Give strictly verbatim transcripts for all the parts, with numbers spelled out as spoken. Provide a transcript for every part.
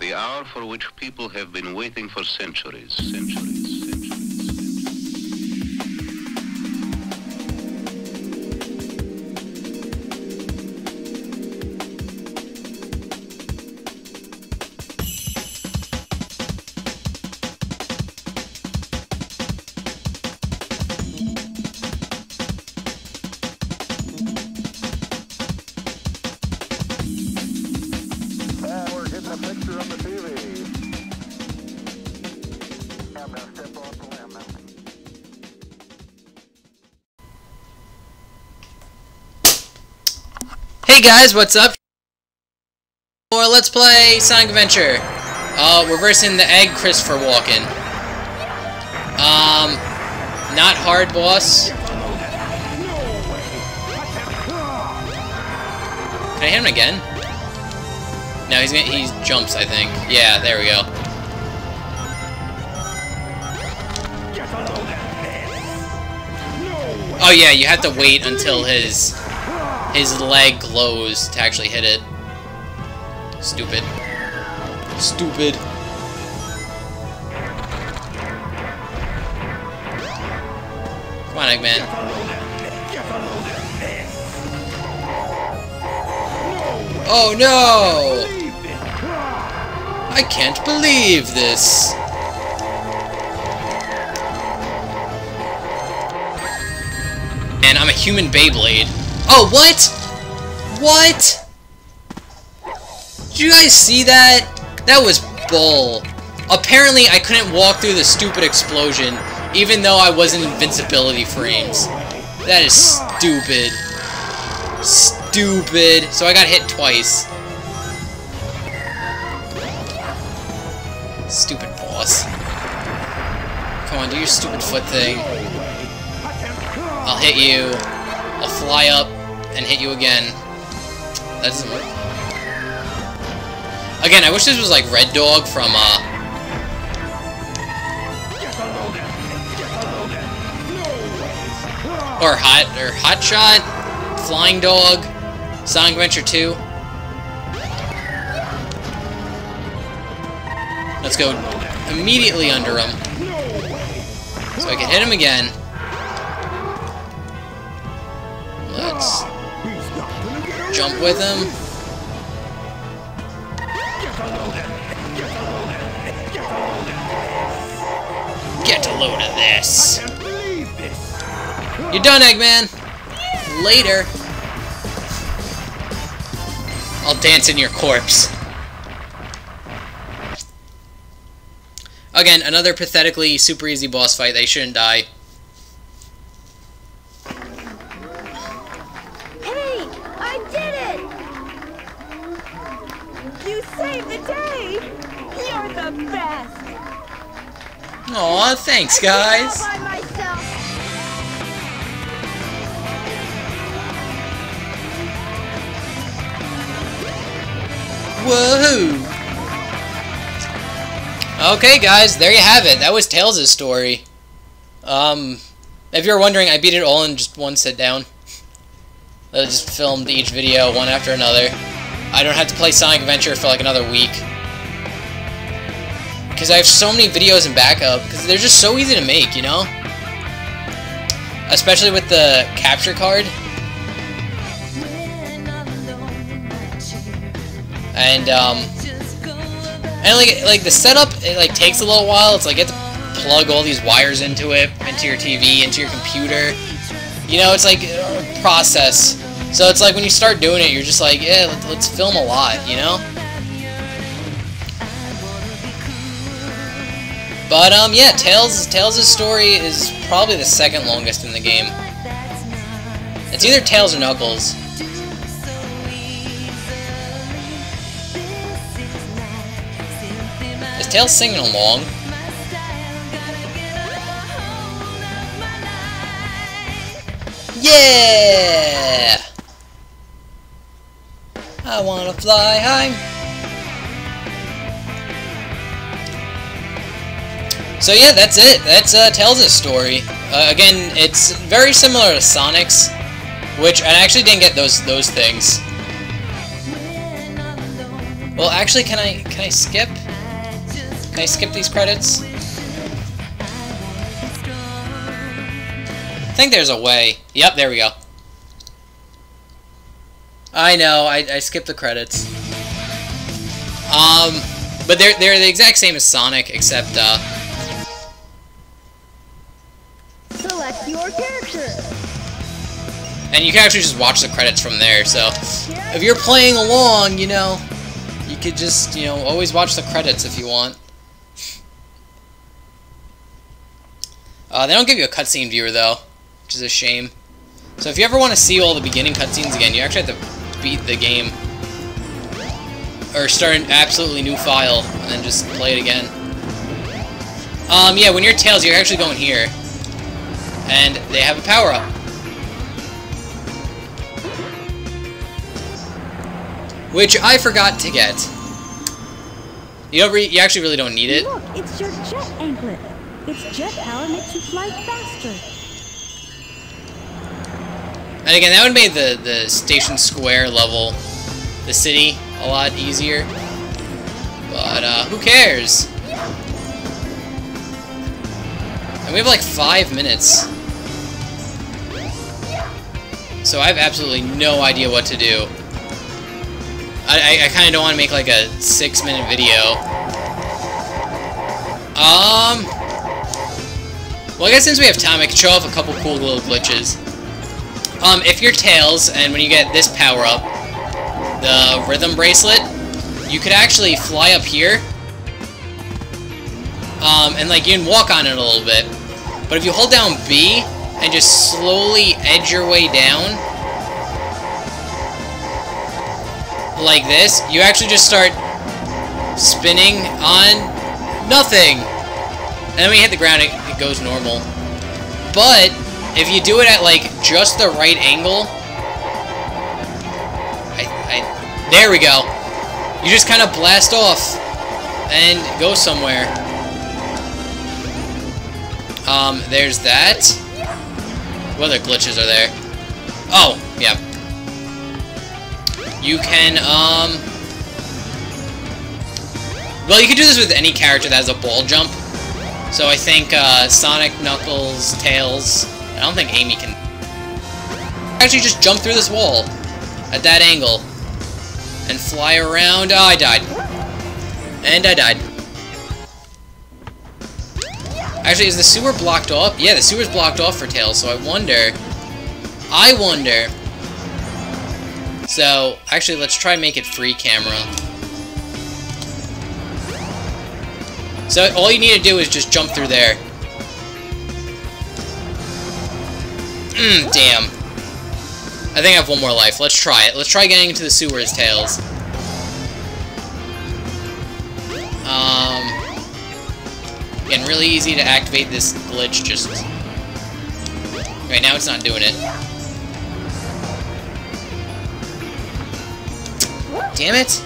The hour for which people have been waiting for centuries, centuries, centuries. Hey guys, what's up? Or let's play Sonic Adventure. Uh, reversing the egg, Christopher Walken. Um, not hard boss. Can I hit him again? No, he's gonna, he jumps, I think. Yeah, there we go. Oh yeah, you have to wait until his. His leg glows to actually hit it. Stupid. Stupid. Come on, Eggman. Oh no! I can't believe this! And I'm a human Beyblade. Oh, what? What? Did you guys see that? That was bull. Apparently, I couldn't walk through the stupid explosion, even though I was in invincibility frames. That is stupid. Stupid. So I got hit twice. Stupid boss. Come on, do your stupid foot thing. I'll hit you. I'll fly up. And hit you again. That doesn't work. Again, I wish this was like Red Dog from, uh... Or Hot... Or Hot Shot? Flying Dog? Sonic Adventure two? Let's go immediately under him. So I can hit him again. Let's... jump with him. Get a load of this. You're done, Eggman. Later. I'll dance in your corpse. Again, another pathetically super easy boss fight. They shouldn't die. Aw, thanks, guys. Woohoo! Okay, guys, there you have it. That was Tails' story. Um, if you're wondering, I beat it all in just one sit down. I just filmed each video one after another. I don't have to play Sonic Adventure for like another week. Because I have so many videos in backup, because they're just so easy to make, you know? Especially with the capture card. And, um... And, like, like the setup, it, like, takes a little while. It's like, you have to plug all these wires into it, into your T V, into your computer. You know, it's like a process. So it's like, when you start doing it, you're just like, yeah, let's film a lot, you know? But, um, yeah, Tails' Tails' story is probably the second longest in the game. It's either Tails or Knuckles. Is Tails singing along? Yeah! I wanna fly high! So yeah, that's it. That's uh, Tails' story. Uh, again, it's very similar to Sonic's, which I actually didn't get those those things. Well, actually, can I can I skip? Can I skip these credits? I think there's a way. Yep, there we go. I know, I, I skipped the credits. Um, but they're, they're the exact same as Sonic, except, uh... select your character! And you can actually just watch the credits from there, so... if you're playing along, you know, you could just, you know, always watch the credits if you want. Uh, they don't give you a cutscene viewer, though, which is a shame. So if you ever want to see all the beginning cutscenes again, you actually have to beat the game. Or start an absolutely new file, and then just play it again. Um, yeah, when you're Tails, you're actually going here. And they have a power-up. Which I forgot to get. You don't re you actually really don't need it. Look, it's your jet anklet. Its jet power makes you fly faster. And again, that would make the, the Station Square level, the city, a lot easier. But, uh, who cares? And we have like five minutes. So I have absolutely no idea what to do. I, I, I kind of don't want to make like a six minute video. Um. Well, I guess since we have time, I could show off a couple cool little glitches. Um, if you're Tails, and when you get this power-up, the Rhythm Bracelet, you could actually fly up here. Um, and, like, you can walk on it a little bit. But if you hold down B, and just slowly edge your way down, like this, you actually just start spinning on nothing. And then when you hit the ground, it, it goes normal. But... if you do it at, like, just the right angle... I, I, there we go. You just kind of blast off and go somewhere. Um, there's that. What other glitches are there? Oh, yeah. You can, um... well, you can do this with any character that has a ball jump. So I think, uh, Sonic, Knuckles, Tails... I don't think Amy can actually just jump through this wall at that angle and fly around. Oh, I died. And I died. Actually, is the sewer blocked off? Yeah, the sewer's blocked off for Tails, so I wonder... I wonder... so, actually, let's try and make it free camera. So, all you need to do is just jump through there. Mm, damn. I think I have one more life. Let's try it. Let's try getting into the sewers, Tails. Um, again, really easy to activate this glitch, just... right now it's not doing it. Damn it!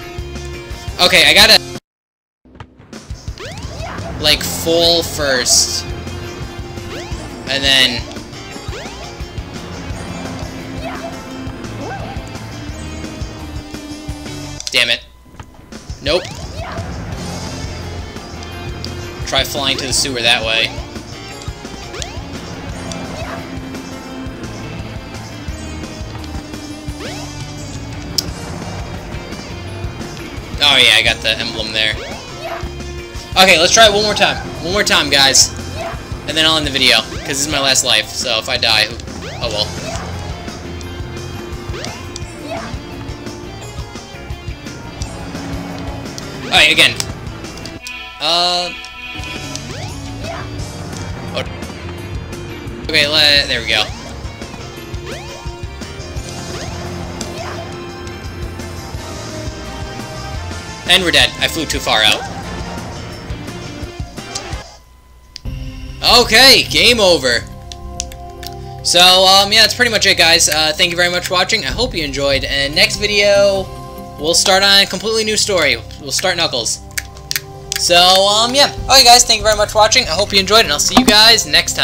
Okay, I gotta... like, fall first. And then... damn it. Nope. Try flying to the sewer that way. Oh yeah, I got the emblem there. Okay, let's try it one more time. One more time, guys. And then I'll end the video, because this is my last life, so if I die, oh well. Alright, again. Uh... okay, let, there we go. And we're dead. I flew too far out. Okay, game over. So, um, yeah, that's pretty much it, guys. Uh, thank you very much for watching. I hope you enjoyed, and next video... we'll start on a completely new story. We'll start Knuckles. So, um, yeah. Alright, guys, thank you very much for watching. I hope you enjoyed, and I'll see you guys next time.